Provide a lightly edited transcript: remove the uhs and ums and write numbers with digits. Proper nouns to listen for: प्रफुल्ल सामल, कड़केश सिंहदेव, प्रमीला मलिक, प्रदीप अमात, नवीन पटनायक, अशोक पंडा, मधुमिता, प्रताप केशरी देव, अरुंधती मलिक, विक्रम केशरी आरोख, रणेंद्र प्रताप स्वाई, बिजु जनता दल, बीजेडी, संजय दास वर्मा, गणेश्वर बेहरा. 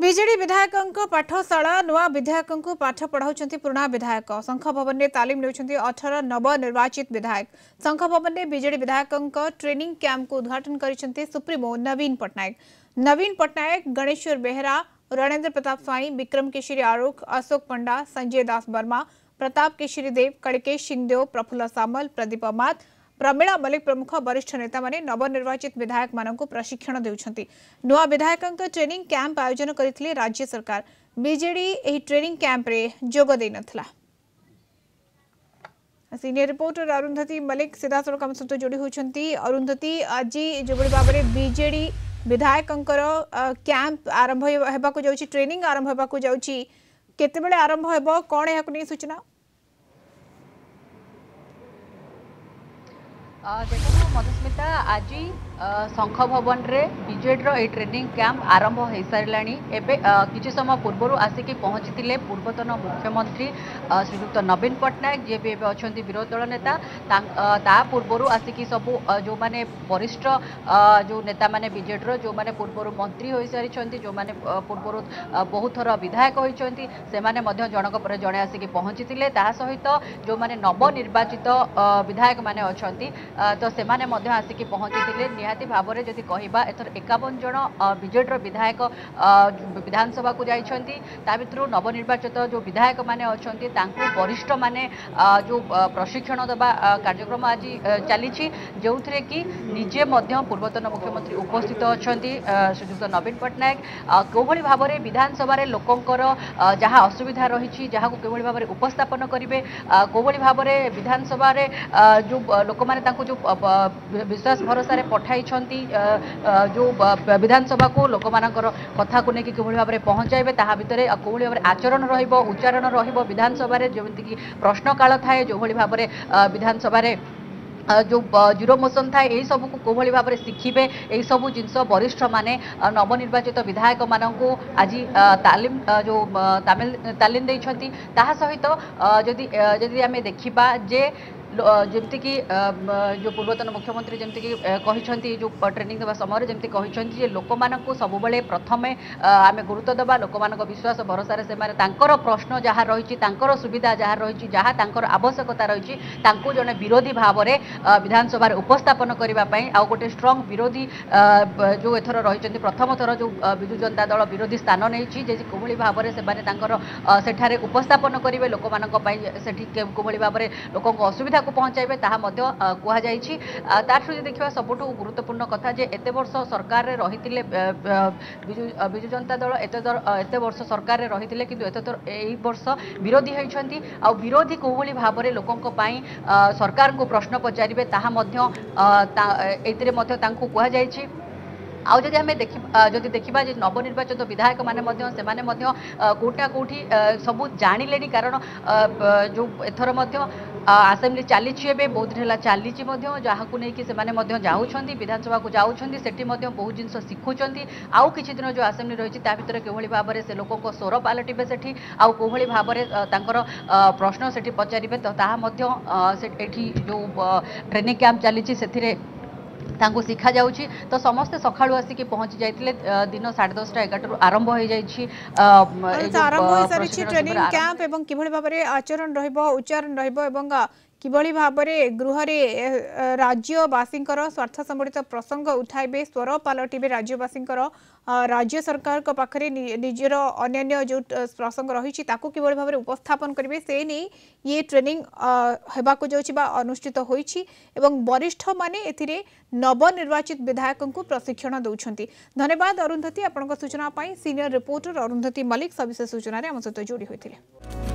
बीजेडी विधायकों पाठशाला नुआ विधायकों पाठ पढ़ाउछंती पुराणा विधायक संघ भवन में तालीम लेउछंती 18 नवनिर्वाचित विधायक। संघ भवन में बीजेडी विधायकों ट्रेनिंग कैंप को उद्घाटन करिसंती सुप्रीमो नवीन पटनायक। नवीन पटनायक, गणेश्वर बेहरा, रणेंद्र प्रताप स्वाई, विक्रम केशरी आरोख, अशोक पंडा, संजय दास वर्मा, प्रताप केशरी देव, कड़केश सिंहदेव, प्रफुल्ल सामल, प्रदीप अमात, प्रमीला मलिक प्रमुख वरिष्ठ नेता माने नवनिर्वाचित विधायक मानक प्रशिक्षण देउछंती। नुआ विधायकों ट्रेनिंग कैंप आयोजन करथिले राज्य सरकार। बीजेडी एही ट्रेनिंग कैंप रे जोग देइ नथला। सीनियर रिपोर्टर अरुंधती मलिक सीधा सड़क आम सहित जोड़ी होती। अरुंधती, आज जो भाव में बीजेडी विधायकों कैंप आरंभ होबाकु जाउछि, ट्रेनिंग आरंभ होबाकु जाउछि, केतेबेले आरंभ होबो, कोन एहाकु नै सूचना? देखो मधुमिता, आज संघ भवन रे बीजेडी रो ए ट्रेनिंग कैंप आरंभ हो साराणी। एबे किसी समय पूर्व आसिक पहुंची पूर्वतन मुख्यमंत्री श्रीयुक्त नवीन पटनायक, जी भी अच्छा विरोधी दल नेता, ता पूर्व आसिक सबू जो मैंने वरिष्ठ जो नेता मैंने बीजेडी रो, जो मैंने पूर्व मंत्री हो सारी, जो मैंने पूर्व बहुत थर विधायक होती, से मैंने जनक पर जड़े आसिक पहुंची सहित जो मैंने नवनिर्वाचित विधायक मैंने अच्छा तो से आसिक पहुंची निहाती भाव में। जब कह एथर 51 जन बीजेडी विधायक विधानसभा को जाती, नवनिर्वाचित जो विधायक मैंने अच्छा वरिष्ठ मैंने जो प्रशिक्षण देवा कार्यक्रम आज चली, जो थे कि निजे पूर्वतन मुख्यमंत्री उपस्थित अच्छा श्रीजुक्त नवीन पटनायक कोभली भाव में विधानसभा लोकंर जहाँ असुविधा रही को भाव में उपस्थापन करेंगे, कोभली भाव में विधानसभा जो लोक मैंने जो विश्वास भरोसा पठाई जो विधानसभा को लोक मानकर कथा को लेकिन किभली भाव में पहुंचाइबे, ताहा भितरे कोभली भाव में आचरण रहिबो, उच्चारण रहिबो, विधानसभा रे जेमति कि प्रश्न काल थाए, जो भली भाव में विधानसभा रे जो जीरो मोशन थाए, यही सब को भाव में शिखे, यही सब जिनस वरिष्ठ माने नवनिर्वाचित विधायक मानक आज तालीम जो तालीम देइछंती। ताहा सहित जदि जदि आम देखिबा जे जमती कि जो पूर्वतन मुख्यमंत्री जमती कि जो ट्रेनिंग देवा समय जमती कहते लोक मानक सब बेले प्रथमे आम गुरुत्व देवा, लोक मानक विश्वास भरोसा से प्रश्न जहाँ रही, सुविधा जहाँ रही, जहाँ आवश्यकता रही, जड़े विरोधी भाव में विधानसभा उपस्थापन करने आउ गोटे स्ट्रंग विरोधी जो एथर रही प्रथम थर जो विजु जनता दल विरोधी स्थान नहीं कि भाव में से उपस्थापन करेंगे, लोक मानी भाव में लोक असुविधा को पहुंचाइबे, ताहा मध्य कहुछि। ताठु देखिबा सबठु गुरुत्वपूर्ण कथा जे एते वर्ष सरकार रे रहितिले बिजु जनता दल, एते वर्ष सरकार रे रहितिले किंतु एततर एई वर्ष विरोधी होइछंती, आ विरोधी कोभली भाव रे लोकंक पई सरकार को प्रश्न पचारिबे, ताहा मध्य एतिरे मध्य तांकु कहुछि। आउ जदि आम जदि देखा नवनिर्वाचित विधायक मैंने कौटा कौटी सबू जाणिले, कारण जो एथर आसेम्बली चली बहुत दिन है चली, जहाँ को लेकिन से जाऊँगी विधानसभा को जाऊँगी, से बहुत जिन शिखुंट आउ कि दिन जो आसेम्बली रही भाव में से लोक स्वर पलटवे, से कोभली भाव में प्रश्न से पचारे, तो जो ट्रेनिंग कैंप चली से तांको शिखा जाउछि। तो समस्त सखाळु आसिक पहुंची जाइतिले, दिन 10:30-11 आरंभ हो जाइछि ट्रेनिंग कैंप, एवं किभली भाव में आचरण रहइबो, उच्चारण रहइबो, एवं किभली भाव में गृह रे राज्यवासींकर स्वार्थ संबंधित प्रसंग उठाइबे, स्वर पलटिबे राज्यवासींकर, राज्य सरकार को पाखरे निजर अन्य जो प्रसंग रही ताकू किभली भाव में उपस्थापन करेंगे, से नहीं ये ट्रेनिंग होबाकू जाउछि बा अनुष्ठित होइछि, एवं वरिष्ठ माने एथिरे नवनिर्वाचित विधायकों को प्रशिक्षण दउछंती। धन्यवाद अरुंधती, आपनका सूचना पाई सीनियर रिपोर्टर अरुंधती मलिक सविशेष सूचना रे हम सहित जोड़ी होइथिले।